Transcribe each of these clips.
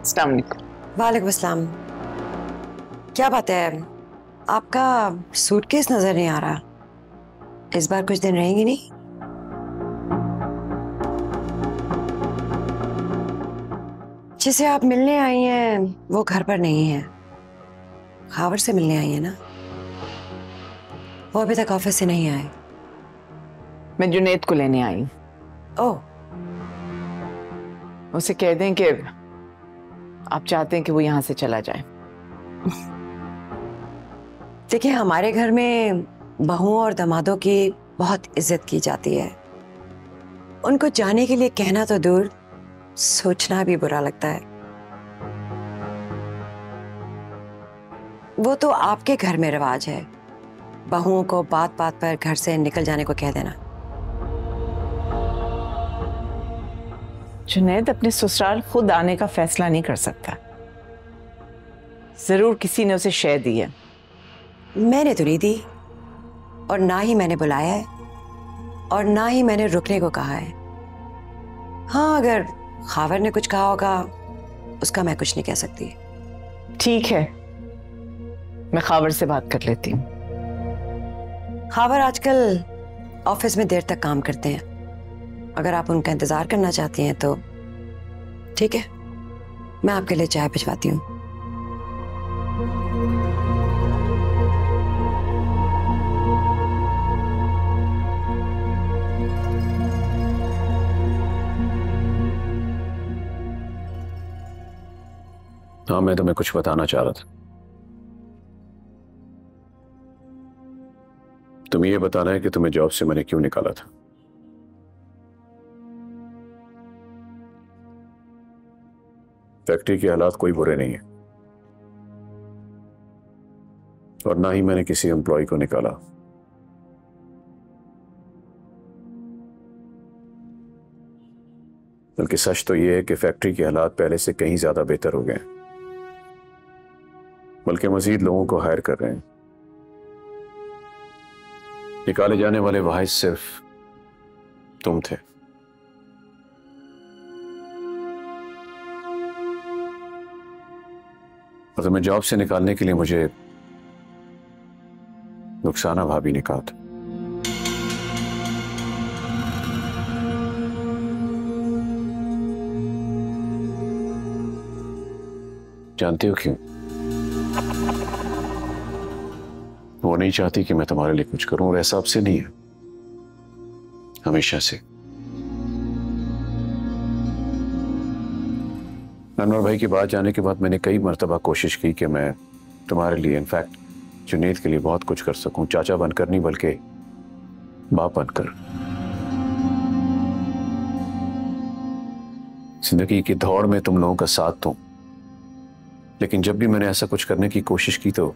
अस्सलाम वालेकुम। वालेकुम अस्सलाम। क्या बात है, आपका सूटकेस नजर नहीं आ रहा। इस बार कुछ दिन रहेंगे नहीं? जिसे आप मिलने आई हैं वो घर पर नहीं है, खावर से मिलने आई है ना? वो अभी तक ऑफिस से नहीं आए। मैं जुनैद को लेने आई। ओह, उसे कह दें कि आप चाहते हैं कि वो यहाँ से चला जाए। देखिए, हमारे घर में बहुओं और दमादों की बहुत इज्जत की जाती है। उनको जाने के लिए कहना तो दूर, सोचना भी बुरा लगता है। वो तो आपके घर में रिवाज है, बहुओं को बात बात पर घर से निकल जाने को कह देना। जुनैद अपने ससुराल खुद आने का फैसला नहीं कर सकता। जरूर किसी ने उसे शय दी है। मैंने तो नहीं दी, और ना ही मैंने बुलाया है, और ना ही मैंने रुकने को कहा है। हाँ, अगर खावर ने कुछ कहा होगा उसका मैं कुछ नहीं कह सकती। ठीक है, मैं खावर से बात कर लेती हूँ। खावर आजकल ऑफिस में देर तक काम करते हैं, अगर आप उनका इंतजार करना चाहती हैं तो ठीक है, मैं आपके लिए चाय भिजवाती हूँ। हाँ, मैं तुम्हें कुछ बताना चाह रहा था। तुम्हें यह बताना है कि तुम्हें जॉब से मैंने क्यों निकाला था। फैक्ट्री के हालात कोई बुरे नहीं है, और ना ही मैंने किसी एम्प्लॉय को निकाला। बल्कि सच तो यह है कि फैक्ट्री के हालात पहले से कहीं ज्यादा बेहतर हो गए हैं, बल्कि मजीद लोगों को हायर कर रहे हैं। निकाले जाने वाले वाहिस सिर्फ तुम थे। और तुम्हें जॉब से निकालने के लिए मुझे रुखसाना भाभी ने कहा था। जानते हो क्यों? वो नहीं चाहती कि मैं तुम्हारे लिए कुछ करूं, और ऐसा अब से नहीं है, हमेशा से। अनवर भाई की बात जाने के बाद मैंने कई मरतबा कोशिश की कि मैं तुम्हारे लिए, इनफैक्ट जुनैद के लिए बहुत कुछ कर सकूं, चाचा बनकर नहीं बल्कि बाप बनकर। जिंदगी की दौड़ में तुम लोगों का साथ दूं, लेकिन जब भी मैंने ऐसा कुछ करने की कोशिश की तो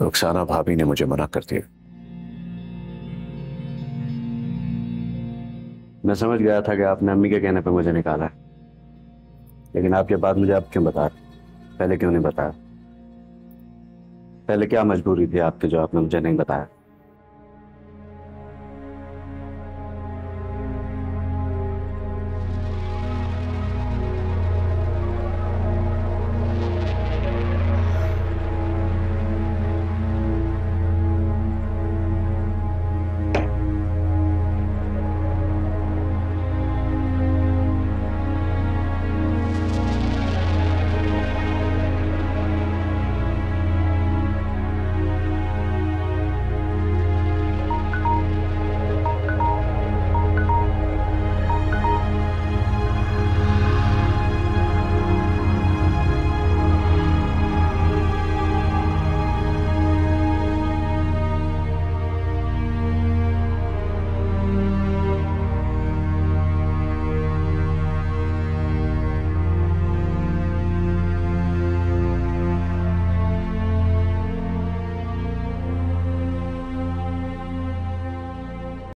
रुखसाना भाभी ने मुझे मना कर दिया। मैं समझ गया था कि आपने अम्मी के कहने पे मुझे निकाला है, लेकिन आप ये बात मुझे अब क्यों बता रहे? पहले क्यों नहीं बताया? पहले क्या मजबूरी थी आपके जो आपने मुझे नहीं बताया?